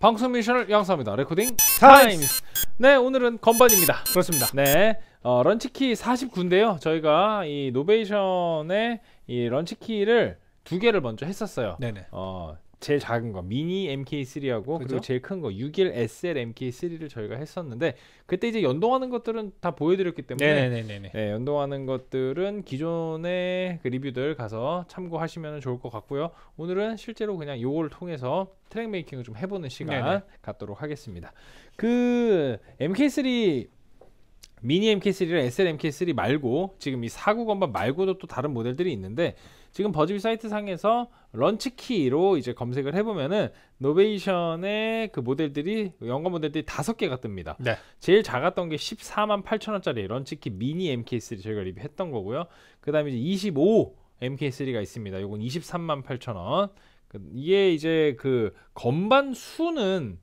방송 미션을 양성합니다. 레코딩 타임스. 네, 오늘은 건반입니다. 그렇습니다. 네, 런치키 49인데요 저희가 이 노베이션의 이 런치키를 두 개를 먼저 했었어요. 네네. 제일 작은 거 미니 MK3하고 그리고 제일 큰 거 6.1 SL MK3를 저희가 했었는데, 그때 이제 연동하는 것들은 다 보여드렸기 때문에 네, 연동하는 것들은 기존의 그 리뷰들 가서 참고하시면 좋을 것 같고요. 오늘은 실제로 그냥 요거를 통해서 트랙 메이킹을 좀 해보는 시간 갖도록 하겠습니다. 그 MK3 미니 MK3랑 SL MK3 말고 지금 이 49 건반 말고도 또 다른 모델들이 있는데, 지금 버즈비 사이트 상에서 런치키로 이제 검색을 해보면은 노베이션의 그 모델들이 연관 모델들이 5개가 뜹니다. 네. 제일 작았던 게 148,000원짜리 런치키 미니 MK3 저희가 리뷰했던 거고요. 그 다음에 이제 25 MK3가 있습니다. 요건 238,000원. 이게 이제 그 건반 수는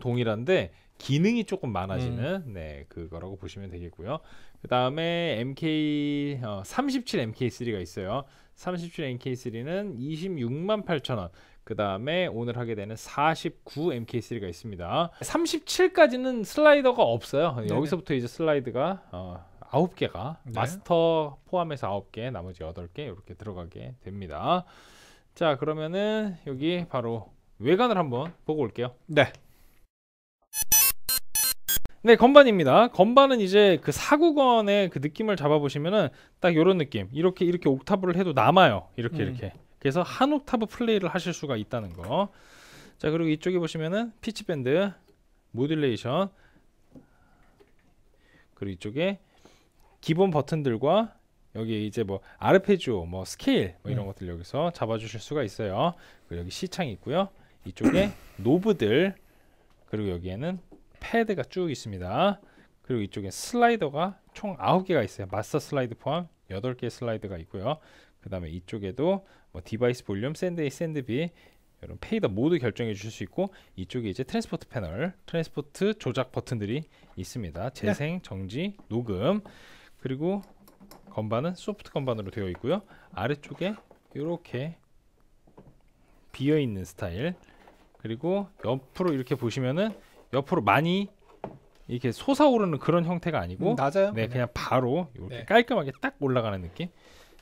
동일한데 기능이 조금 많아지는 네, 그거라고 보시면 되겠고요. 그 다음에 MK37 MK3가 있어요. 37 MK3는 268,000원. 그 다음에 오늘 하게 되는 49 MK3가 있습니다. 37까지는 슬라이더가 없어요. 네네. 여기서부터 이제 슬라이드가 9개가 네. 마스터 포함해서 9개, 나머지 8개 이렇게 들어가게 됩니다. 자, 그러면은 여기 바로 외관을 한번 보고 올게요. 네. 네, 건반입니다. 건반은 이제 그 49건의 그 느낌을 잡아보시면은 딱 요런 느낌. 이렇게 옥타브를 해도 남아요. 이렇게. 그래서 한 옥타브 플레이를 하실 수가 있다는 거. 자, 그리고 이쪽에 보시면은 피치밴드, 모듈레이션, 그리고 이쪽에 기본 버튼들과 여기 이제 뭐 아르페지오, 뭐 스케일 뭐 이런 것들 여기서 잡아주실 수가 있어요. 그리고 여기 C창이 있고요. 이쪽에 노브들, 그리고 여기에는 패드가 쭉 있습니다. 그리고 이쪽에 슬라이더가 총 9개가 있어요. 마스터 슬라이드 포함 8개의 슬라이드가 있고요. 그 다음에 이쪽에도 뭐 디바이스 볼륨, 샌드 A, 샌드 B 이런 페이더 모두 결정해 주실 수 있고, 이쪽에 이제 트랜스포트 패널, 트랜스포트 조작 버튼들이 있습니다. 재생, 정지, 녹음. 그리고 건반은 소프트 건반으로 되어 있고요. 아래쪽에 이렇게 비어있는 스타일, 그리고 옆으로 이렇게 보시면은 옆으로 많이 이렇게 솟아오르는 그런 형태가 아니고 낮아요? 네, 그냥 바로 이렇게 네. 깔끔하게 딱 올라가는 느낌.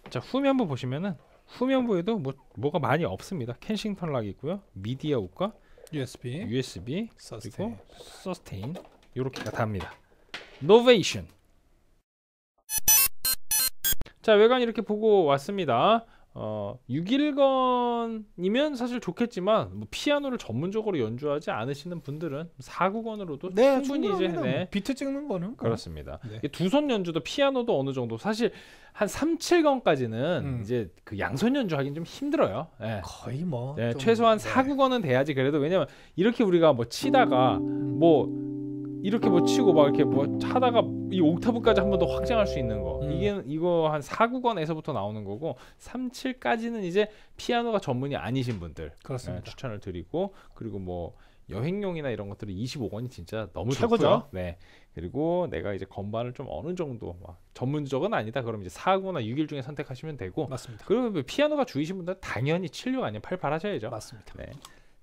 자, 후면부 보시면은 후면부에도 뭐가 많이 없습니다. 켄싱턴 락이 있고요. 미디 아웃과 USB, 서스테인. 그리고 서스테인 요렇게가 답니다. 노베이션. 자, 외관 이렇게 보고 왔습니다. 6.1건이면 사실 좋겠지만 뭐 피아노를 전문적으로 연주하지 않으시는 분들은 49건으로도 네, 충분히 이제 네. 비트 찍는 거는 그렇습니다. 네. 두 손 연주도 피아노도 어느 정도 사실 한 37건까지는 이제 그 양손 연주하기는 좀 힘들어요. 네. 거의 뭐 네, 최소한 49건은 돼야지. 그래도 왜냐면 이렇게 우리가 뭐 치다가 뭐 이렇게 뭐 치고 막 이렇게 뭐 하다가 이 옥타브까지 한 번 더 확장할 수 있는 거 이거 한 49건에서부터 나오는 거고, 37까지는 이제 피아노가 전문이 아니신 분들 그렇습니다. 네, 추천을 드리고, 그리고 뭐 여행용이나 이런 것들은 25건이 진짜 너무 최고죠. 좋고요. 네. 그리고 내가 이제 건반을 좀 어느 정도 막 전문적은 아니다. 그럼 이제 49나 6.1 중에 선택하시면 되고. 맞습니다. 그리고 피아노가 주이신 분들은 당연히 76 아니면 88 하셔야죠. 맞습니다. 네.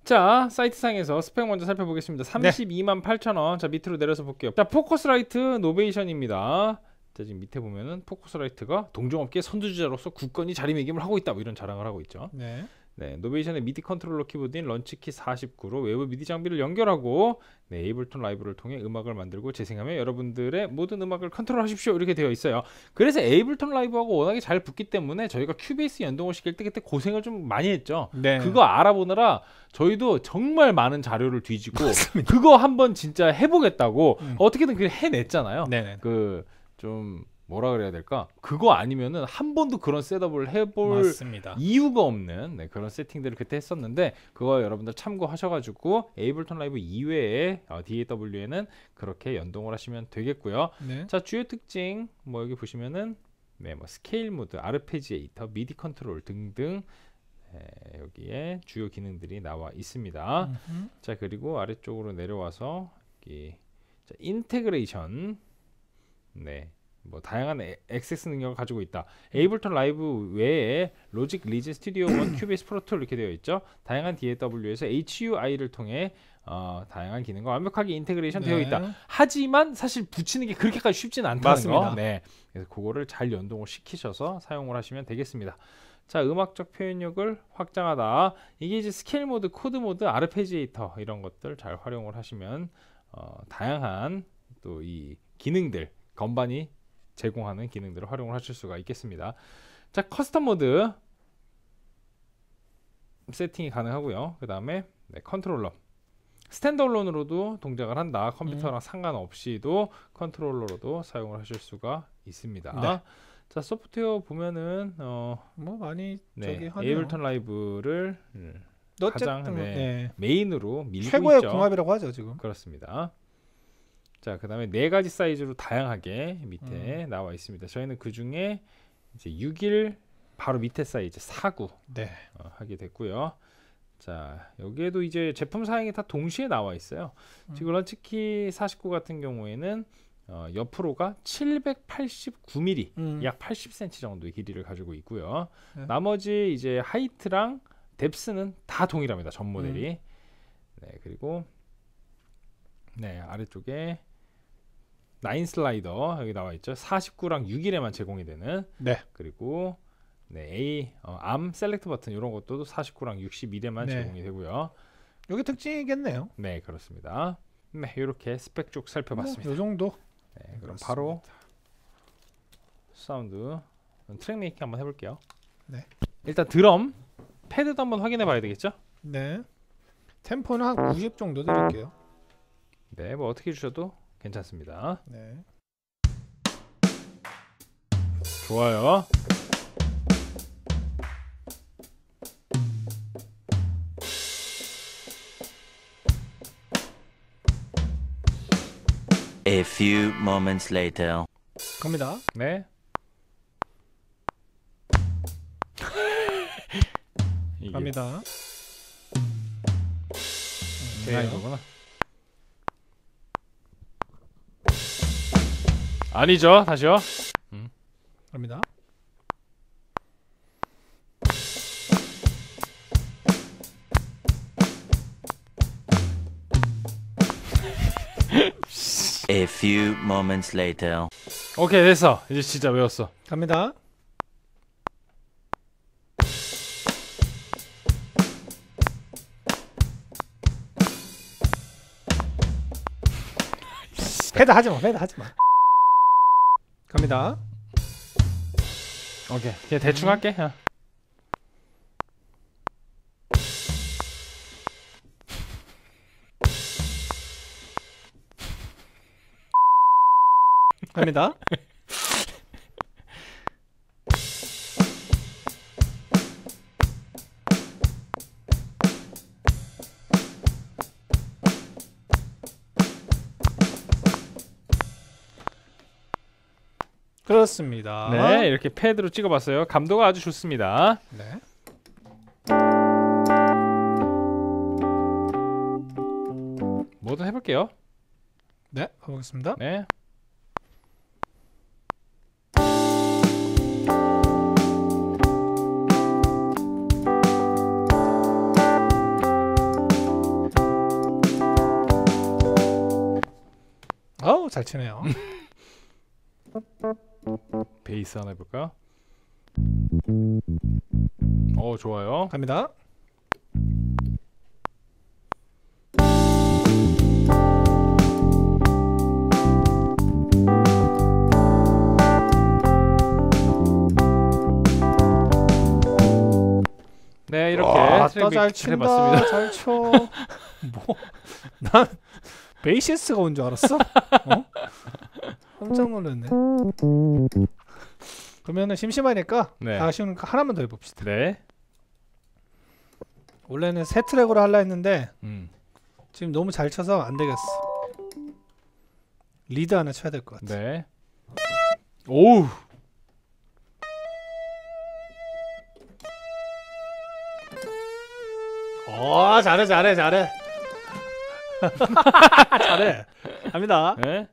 자, 사이트상에서 스펙 먼저 살펴보겠습니다. 328,000원. 자, 밑으로 내려서 볼게요. 자, 포커스라이트 노베이션입니다. 자, 지금 밑에 보면은 포커스라이트가 동종업계 선두주자로서 굳건히 자리매김을 하고 있다, 뭐 이런 자랑을 하고 있죠. 네, 노베이션의 미디 컨트롤러 키보드인 런치키 49로 외부 미디 장비를 연결하고 네, 에이블톤 라이브를 통해 음악을 만들고 재생하며 여러분들의 모든 음악을 컨트롤하십시오, 이렇게 되어 있어요. 그래서 에이블톤 라이브하고 워낙에 잘 붙기 때문에 저희가 큐베이스 연동을 시킬 때 그때 고생을 좀 많이 했죠. 네. 그거 알아보느라 저희도 정말 많은 자료를 뒤지고 맞습니다. 그거 한번 진짜 해보겠다고 어떻게든 그걸 해냈잖아요. 그 좀 뭐라 그래야 될까? 그거 아니면은 한 번도 그런 셋업을 해볼 맞습니다. 이유가 없는 네, 그런 세팅들을 그때 했었는데, 그거 여러분들 참고하셔가지고 에이블톤 라이브 이외에 DAW에는 그렇게 연동을 하시면 되겠고요. 네. 자, 주요 특징 뭐 여기 보시면은 네, 뭐 스케일 모드, 아르페지에이터, 미디 컨트롤 등등 네, 여기에 주요 기능들이 나와 있습니다. 자, 그리고 아래쪽으로 내려와서 여기 자, 인테그레이션 네. 뭐 다양한 액세스 능력을 가지고 있다. 에이블턴 라이브 외에 로직, 리즈, 스튜디오 원, 큐베이스, 프로툴 이렇게 되어 있죠. 다양한 DAW에서 HUI를 통해 다양한 기능과 완벽하게 인테그레이션 되어 있다. 하지만 사실 붙이는 게 그렇게까지 쉽진 않다는 맞습니다. 거. 네. 그래서 그거를 잘 연동을 시키셔서 사용을 하시면 되겠습니다. 자, 음악적 표현력을 확장하다. 이게 이제 스케일 모드, 코드 모드, 아르페지에이터 이런 것들 잘 활용을 하시면 다양한 또 이 기능들, 건반이 제공하는 기능들을 활용을 하실 수가 있겠습니다. 자, 커스텀 모드 세팅이 가능하고요. 그 다음에 컨트롤러 스탠드얼론으로도 동작을 한다. 컴퓨터랑 상관없이도 컨트롤러로도 사용을 하실 수가 있습니다. 네. 자, 소프트웨어 보면은 뭐 많이 저기 하네요. 에이블턴 라이브를 가장 메인으로 밀고 최고의 있죠. 궁합이라고 하죠 지금. 그렇습니다. 자, 그 다음에 4가지 사이즈로 다양하게 밑에 나와 있습니다. 저희는 그 중에 이제 6일 바로 밑에 사이즈 4구 네. 하게 됐고요. 자, 여기에도 이제 제품 사양이 다 동시에 나와 있어요. 지금 런치키 49 같은 경우에는 옆으로가 789mm 약 80cm 정도의 길이를 가지고 있고요. 네. 나머지 이제 하이트랑 뎁스는 다 동일합니다. 전 모델이. 네, 그리고 네, 아래쪽에 9 슬라이더 여기 나와 있죠. 49랑 6일에만 제공이 되는. 네. 그리고 네, A 암 셀렉트 버튼 이런 것도 49랑 61에만 네. 제공이 되고요. 이게 특징이겠네요. 네, 그렇습니다. 네, 이렇게 스펙 쭉 살펴봤습니다. 이 정도. 네, 그럼 그렇습니다. 바로 사운드 트랙 메이킹 한번 해볼게요. 네. 일단 드럼 패드도 한번 확인해봐야 되겠죠? 네. 템포는 한 90 정도 드릴게요. 네, 뭐 어떻게 주셔도 괜찮습니다. 네. 좋아요. A few moments later. 갑니다. 네. 갑니다. 오케이. 이거구나. 아니죠. 다시요. 갑니다. A few moments later. 오케이, 됐어. 이제 진짜 외웠어. 갑니다. 패드 하지마, 패드 하지마. 갑니다. 오케이, 그냥 대충 할게. 갑니다. 그렇습니다. 네, 이렇게 패드로 찍어봤어요. 감도가 아주 좋습니다. 네. 뭐든 해볼게요. 네, 가보겠습니다. 네. 어우, 잘 치네요. 베이스 하나 해볼까요? 어, 좋아요. 갑니다. 네, 이렇게 트랙 잘 친다. 잘 쳐. 뭐? 난 베이시스트가 온 줄 알았어? 어? 깜짝 놀랐네. 그러면은 심심하니까 네. 아쉬우니까 하나만 더 해봅시다. 네. 원래는 세 트랙으로 하려 했는데 지금 너무 잘 쳐서 안 되겠어. 리드 하나 쳐야 될 것 같아. 네. 오우. 오, 잘해, 잘해, 잘해. 잘해. 갑니다. 네.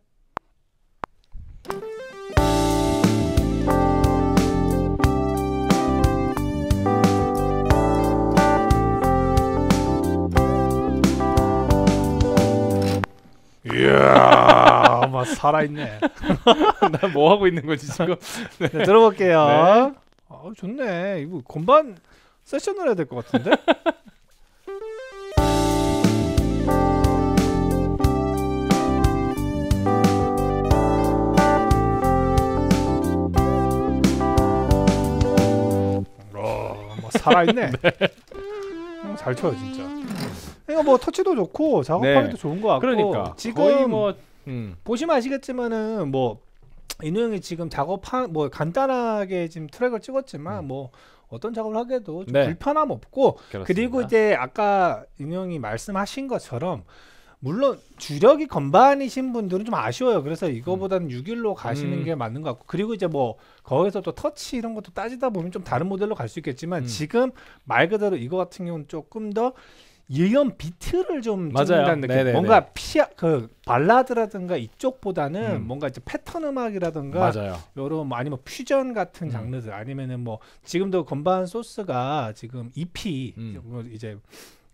이야, 아마 살아있네. 나 뭐 하고 있는 거지 지금? 네. 네, 들어볼게요. 네. 아, 좋네. 이거 건반 세션을 해야 될 것 같은데? 살아있네. 네. 잘 쳐요 진짜. 그러니까 뭐 터치도 좋고 작업하기도 네. 좋은 것 같고. 그러니까 지금 뭐 보시면 아시겠지만은 뭐 인우 형이 지금 작업한 뭐 간단하게 지금 트랙을 찍었지만 뭐 어떤 작업을 하게도 좀 네. 불편함 없고. 그렇습니다. 그리고 이제 아까 인우 형이 말씀하신 것처럼. 물론 주력이 건반이신 분들은 좀 아쉬워요. 그래서 이거보다는 6일로 가시는 게 맞는 것 같고. 그리고 이제 뭐 거기서 또 터치 이런 것도 따지다 보면 좀 다른 모델로 갈 수 있겠지만 지금 말 그대로 이거 같은 경우는 조금 더 일련 비트를 좀 찍는다는 느낌. 네네네. 뭔가 피아 그 발라드라든가 이쪽보다는 뭔가 이제 패턴 음악이라든가 여러 뭐 아니면 퓨전 같은 장르들 아니면은 뭐 지금도 건반 소스가 지금 EP 이제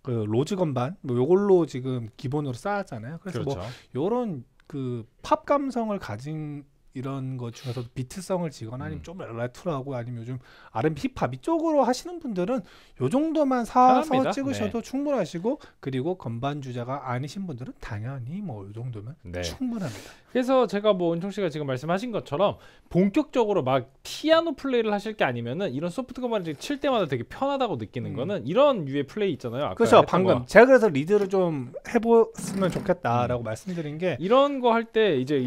그 로즈 건반 뭐 요걸로 지금 기본으로 쌓았잖아요. 그래서 그렇죠. 뭐 요런 그 팝 감성을 가진 이런 것 중에서 비트성을 지거나 아니면 좀 레트로하고 아니면 요즘 R&B 힙합 이쪽으로 하시는 분들은 요 정도만 사서 찍으셔도 네. 충분하시고 그리고 건반 주자가 아니신 분들은 당연히 뭐 요 정도면 네. 충분합니다. 그래서 제가 뭐 은총 씨가 지금 말씀하신 것처럼 본격적으로 막 피아노 플레이를 하실 게 아니면은 이런 소프트 건반을 칠 때마다 되게 편하다고 느끼는 거는 이런 유의 플레이 있잖아요. 아까 그렇죠. 방금 거. 제가 그래서 리드를 좀 해보았으면 좋겠다라고 말씀드린 게 이런 거 할 때 이제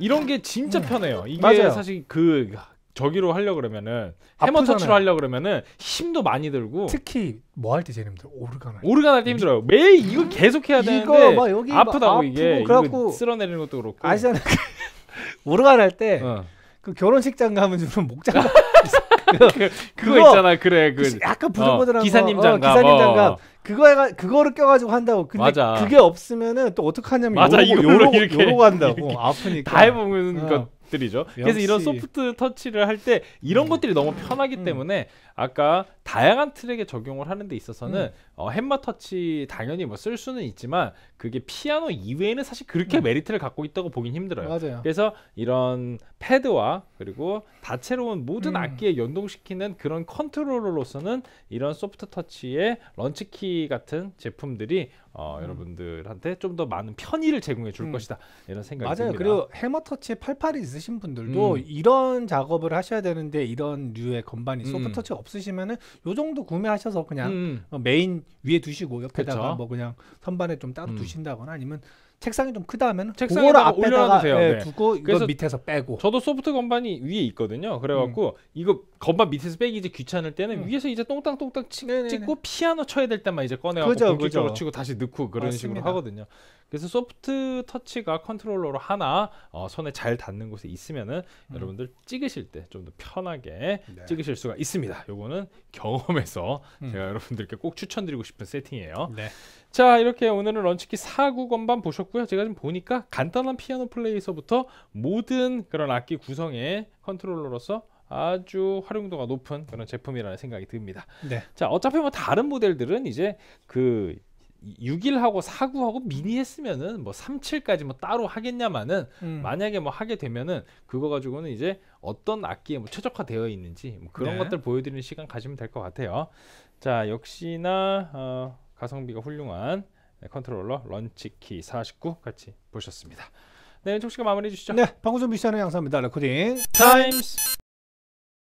이런 게 진짜 편해요. 이게 맞아요. 사실 그 저기로 하려 그러면은 해머 터치로 하려 그러면은 힘도 많이 들고 특히 뭐 할 때 제일 힘들어? 오르간 할 때 힘들어요. 매일 이거 계속 해야 되는데 막 여기 아프다고 막 이게 그래갖고 쓸어내리는 것도 그렇고 아시잖아요. 오르간 할 때 그 결혼식장 가면 주는 목장갑 그거 있잖아. 그래 그 약간 부들부들한 기사님 장갑 그거를 껴가지고 한다고. 근데 맞아. 그게 없으면은 또 어떻게 하냐면 맞아, 요러고 한다고. 아프니까 다 해보는 것들이죠. 그래서 이런 소프트 터치를 할 때 이런 것들이 너무 편하기 때문에 아까 다양한 트랙에 적용을 하는 데 있어서는 햄마 터치 당연히 뭐 쓸 수는 있지만 그게 피아노 이외에는 사실 그렇게 메리트를 갖고 있다고 보긴 힘들어요. 맞아요. 그래서 이런 패드와 그리고 다채로운 모든 악기에 연동시키는 그런 컨트롤러로서는 이런 소프트 터치의 런치키 같은 제품들이 여러분들한테 좀 더 많은 편의를 제공해 줄 것이다 이런 생각이 듭니다. 그리고 해머 터치에 팔팔이 있으신 분들도 이런 작업을 하셔야 되는데 이런 류의 건반이 소프트 터치 없으시면은 요 정도 구매하셔서 그냥 메인 위에 두시고 옆에다가 그쵸? 뭐 그냥 선반에 좀 따로 두신다거나 아니면 책상이 좀 크다 하면 그거를 앞에다가 네. 두고 이거 밑에서 빼고. 저도 소프트 건반이 위에 있거든요. 그래갖고 이거 건반 밑에서 빼기 이제 귀찮을 때는 위에서 이제 똥땅똥땅 찍고 피아노 쳐야 될 때만 이제 꺼내갖고 본격적으로 치고 다시 넣고 그런 맞습니다. 식으로 하거든요. 그래서 소프트 터치가 컨트롤러로 하나 손에 잘 닿는 곳에 있으면은 여러분들 찍으실 때 좀 더 편하게 네. 찍으실 수가 있습니다. 요거는 경험에서 제가 여러분들께 꼭 추천드리고 싶은 세팅이에요. 네. 자, 이렇게 오늘은 런치키 4구 건반 보셨고요. 제가 지금 보니까 간단한 피아노 플레이에서부터 모든 그런 악기 구성의 컨트롤러로서 아주 활용도가 높은 그런 제품이라는 생각이 듭니다. 네. 자, 어차피 뭐 다른 모델들은 이제 그 6일하고 4구하고 미니 했으면은 뭐 37까지 뭐 따로 하겠냐마는 만약에 뭐 하게 되면은 그거 가지고는 이제 어떤 악기에 뭐 최적화되어 있는지 뭐 그런 네. 것들 보여드리는 시간 가지면 될 것 같아요. 자, 역시나 가성비가 훌륭한 컨트롤러 런치키 49 같이 보셨습니다. 네, 은총 씨가 마무리해 주시죠. 네, 방송 미션의 양사입니다. 레코딩 타임스.